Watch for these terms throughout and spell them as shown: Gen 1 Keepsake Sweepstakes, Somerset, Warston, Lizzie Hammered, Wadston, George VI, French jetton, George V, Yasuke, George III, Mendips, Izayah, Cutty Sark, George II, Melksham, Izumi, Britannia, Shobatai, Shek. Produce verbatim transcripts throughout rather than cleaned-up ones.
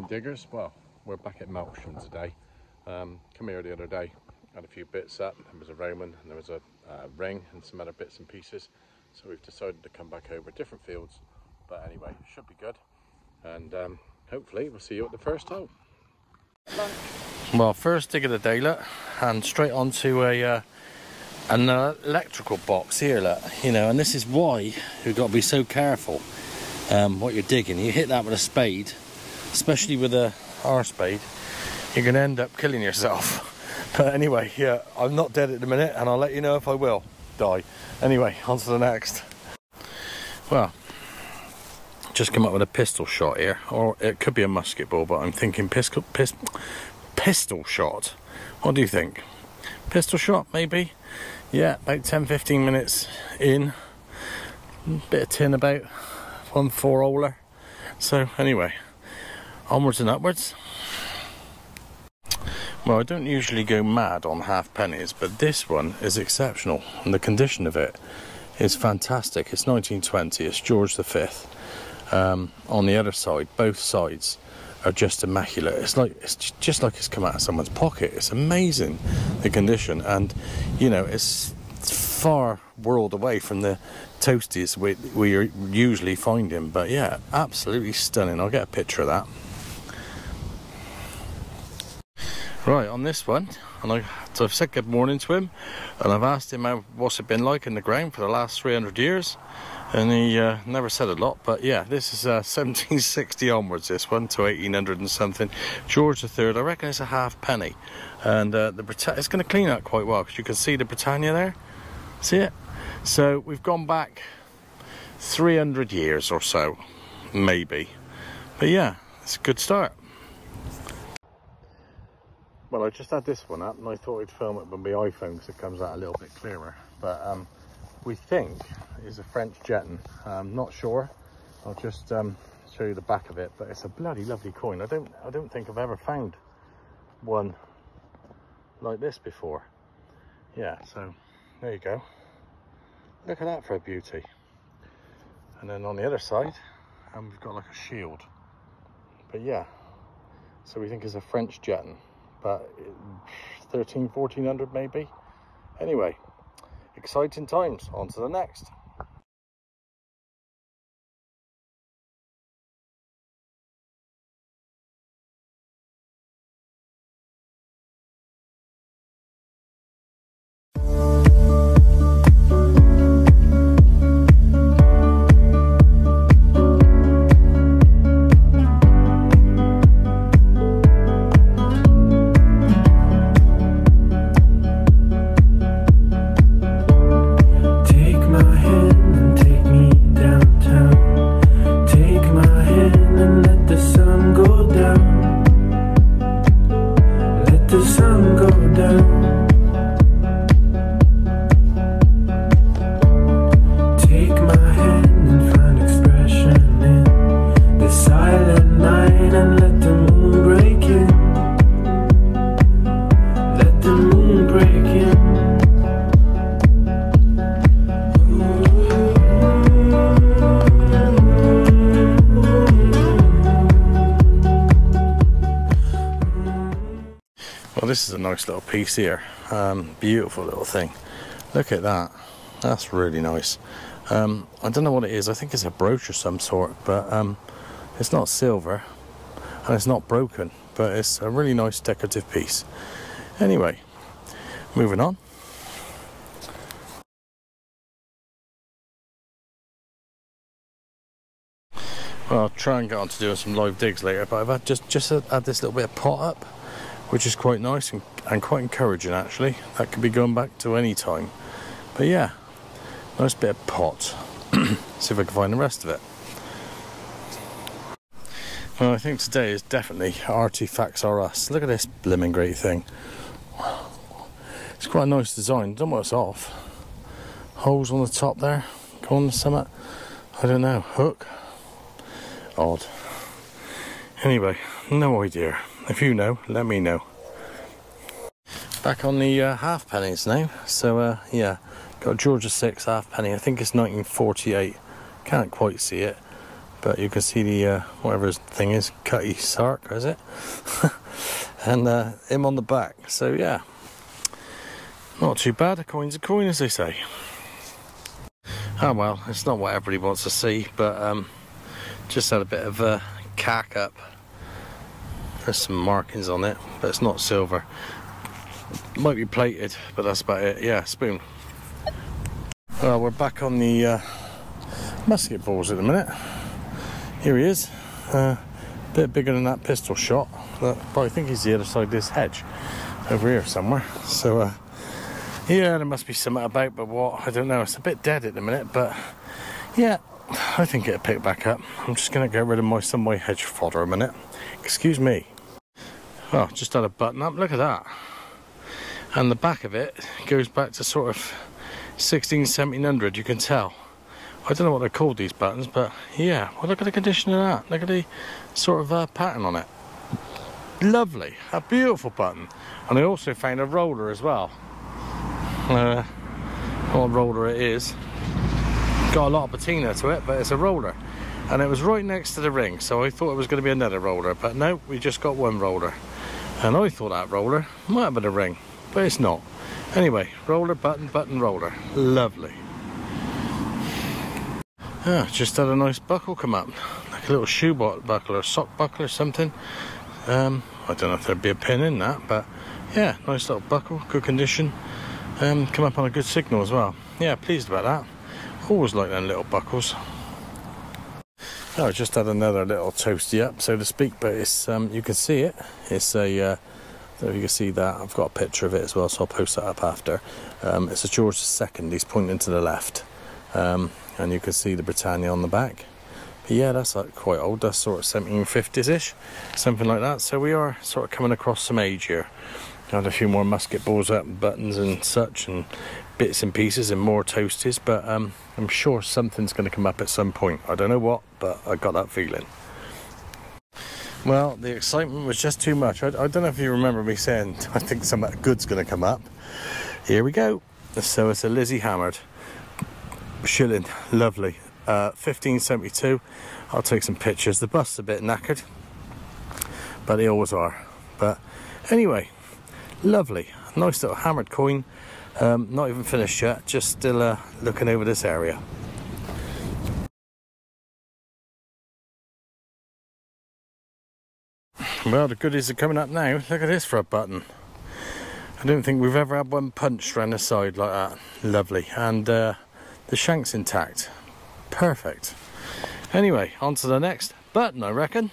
morning, diggers. Well, we're back at Melksham today. Um, come here the other day, had a few bits up. There was a Roman and there was a uh, ring and some other bits and pieces. So we've decided to come back over different fields. But anyway, it should be good. And um, hopefully we'll see you at the first hole. Well, first dig of the day, look, and straight onto a uh, an electrical box here, look. You know, and this is why you've got to be so careful um, what you're digging. You hit that with a spade, especially with a R spade, you're going to end up killing yourself. But anyway, yeah, I'm not dead at the minute, and I'll let you know if I will die. Anyway, on to the next. Well, just come up with a pistol shot here, or it could be a musket ball, but I'm thinking pistol, pist, pistol shot. What do you think? Pistol shot, maybe? Yeah, about ten fifteen minutes in. Bit of tin about, one four holer. So anyway, onwards and upwards. Well, I don't usually go mad on half pennies, but this one is exceptional, and the condition of it is fantastic. It's nineteen twenty, it's George the fifth. Um, on the other side, both sides are just immaculate. It's like it's just like it's come out of someone's pocket. It's amazing, the condition, and you know, it's far world away from the toasties we we usually find him. But yeah, absolutely stunning. I'll get a picture of that. Right, on this one, and I, so I've said good morning to him, and I've asked him how, what's it been like in the ground for the last three hundred years, and he uh, never said a lot. But yeah, this is uh, seventeen sixty onwards, this one, to eighteen hundred and something. George the third, I reckon it's a half penny, and uh, the Brit it's going to clean up quite well, because you can see the Britannia there, see it? So we've gone back three hundred years or so, maybe, but yeah, it's a good start. Well, I just had this one up, and I thought I'd film it with my iPhone because it comes out a little bit clearer. But um, we think it's a French jetton. I'm not sure. I'll just um, show you the back of it. But it's a bloody lovely coin. I don't, I don't think I've ever found one like this before. Yeah. So there you go. Look at that for a beauty. And then on the other side, and um, we've got like a shield. But yeah. So we think it's a French jetton. But thirteen, fourteen hundred maybe. Anyway, exciting times. On to the next. This is a nice little piece here, um, beautiful little thing. Look at that, that's really nice. Um, I don't know what it is, I think it's a brooch of some sort, but um, it's not silver and it's not broken, but it's a really nice decorative piece. Anyway, moving on. Well, I'll try and get on to doing some live digs later, but I've had just, just had this little bit of pot up, which is quite nice and, and quite encouraging actually. That could be going back to any time. But yeah, nice bit of pot. See if I can find the rest of it. Well, I think today is definitely Artifacts Are Us. Look at this blimmin' great thing. It's quite a nice design. Don't know what's off. Holes on the top there. Go on the summit. I don't know. Hook. Odd. Anyway, no idea. If you know, let me know. Back on the uh, half pennies now. So uh, yeah, got George the sixth half penny. I think it's nineteen forty-eight. Can't quite see it, but you can see the, uh, whatever his thing is, Cutty Sark, is it? And uh, him on the back, so yeah. Not too bad, a coin's a coin, as they say. Oh well, it's not what everybody wants to see, but um, just had a bit of a cack up. There's some markings on it, but it's not silver. Might be plated, but that's about it. Yeah, spoon. Well, we're back on the uh, musket balls at the minute. Here he is, a uh, bit bigger than that pistol shot, but I think he's the other side of this hedge, over here somewhere. So, uh, yeah, there must be something about, but what, I don't know. It's a bit dead at the minute, but yeah, I think it'll pick back up. I'm just going to get rid of my some of my hedge fodder a minute. Excuse me. Oh, just had a button up, look at that. And the back of it goes back to sort of sixteen, seventeen hundred, you can tell. I don't know what they're called, these buttons, but yeah. Well, look at the condition of that. Look at the sort of uh, pattern on it. Lovely. A beautiful button. And I also found a roller as well. Uh, what roller it is. Got a lot of patina to it, but it's a roller. And it was right next to the ring, so I thought it was going to be another roller. But no, we just got one roller. And I thought that roller might have been a ring, but it's not. Anyway, roller, button, button, roller. Lovely. Ah, just had a nice buckle come up. Like a little shoe buckle or sock buckle or something. Um, I don't know if there'd be a pin in that, but yeah, nice little buckle, good condition. Um, come up on a good signal as well. Yeah, pleased about that. Always like them little buckles. Oh, I just had another little toasty up, so to speak, but it's um, you can see it. It's a, uh, I don't know if you can see that, I've got a picture of it as well, so I'll post that up after. Um, it's a George the second, he's pointing to the left. Um, and you can see the Britannia on the back. But yeah, that's like quite old, that's sort of seventeen fifties-ish, something like that. So we are sort of coming across some age here. I had a few more musket balls up, and buttons and such, and bits and pieces and more toasties, but um, I'm sure something's going to come up at some point. I don't know what, but I got that feeling. Well, the excitement was just too much. I, I don't know if you remember me saying, I think some good's going to come up. Here we go. So it's a Lizzie Hammered. Shilling, lovely. Uh, fifteen seventy-two. I'll take some pictures. The bust's a bit knackered, but they always are. But anyway, lovely. Nice little hammered coin. Um, not even finished yet, just still uh, looking over this area. Well, the goodies are coming up now. Look at this for a button. I don't think we've ever had one punched around the side like that. Lovely. And uh, the shank's intact. Perfect. Anyway, on to the next button, I reckon.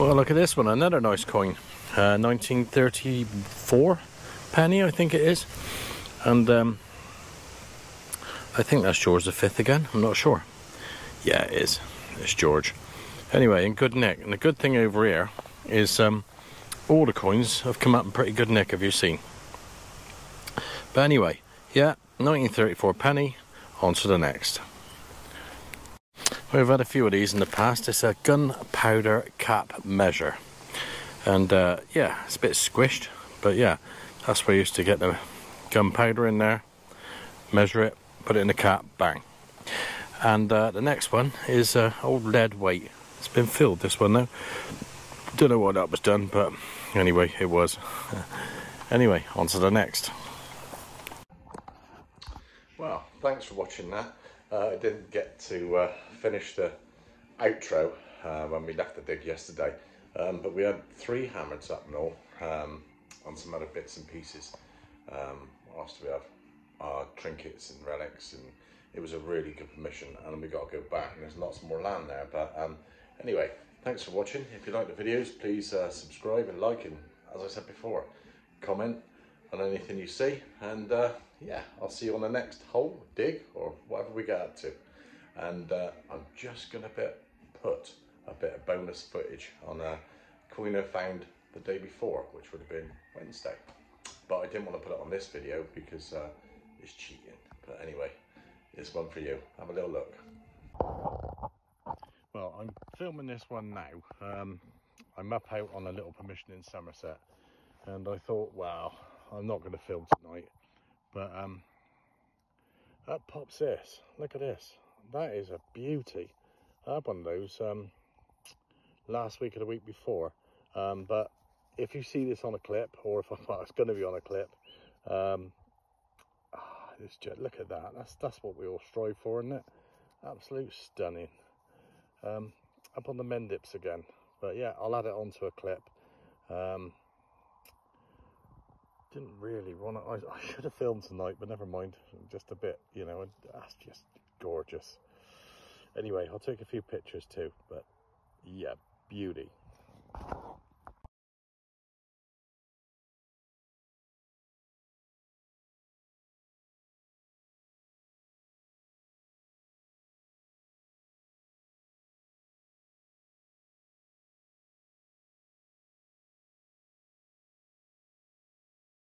Well, look at this one. Another nice coin. Uh, nineteen thirty-four. Penny, I think it is, and um, I think that's George the fifth again, I'm not sure. Yeah, it is, it's George. Anyway, in good nick, and the good thing over here is um, all the coins have come up in pretty good nick, have you seen? But anyway, yeah, nineteen thirty-four penny, on to the next. We've had a few of these in the past. It's a gunpowder cap measure, and uh, yeah, it's a bit squished, but yeah. That's where I used to get the gunpowder in there, measure it, put it in the cap, bang. And uh, the next one is uh, old lead weight. It's been filled, this one though. Don't know why that was done, but anyway, it was. Anyway, on to the next. Well, thanks for watching that. Uh, I didn't get to uh, finish the outro uh, when we left the dig yesterday, um, but we had three hammers up and all. Um, on some other bits and pieces. Um, what else do we have? Our trinkets and relics, and it was a really good mission, and we got to go back, and there's lots more land there, but um, anyway, thanks for watching. If you like the videos, please uh, subscribe and like, and as I said before, comment on anything you see, and uh, yeah, I'll see you on the next hole, dig, or whatever we get up to. And uh, I'm just gonna bit, put a bit of bonus footage on a coin I found the day before, which would have been Wednesday, but I didn't want to put it on this video because uh, it's cheating. But anyway, it's one for you. Have a little look. Well, I'm filming this one now. um, I'm up out on a little permission in Somerset, and I thought, well, I'm not going to film tonight, but um, up pops this. Look at this, that is a beauty. I had one of those um, last week or the week before. Um, but if you see this on a clip, or if well, it's going to be on a clip, um, ah, this jet, look at that. That's that's what we all strive for, isn't it? Absolute stunning. Um, up on the Mendips again. But yeah, I'll add it onto a clip. Um, didn't really want to. I, I should have filmed tonight, but never mind. Just a bit, you know, and that's just gorgeous. Anyway, I'll take a few pictures too, but yeah, beauty.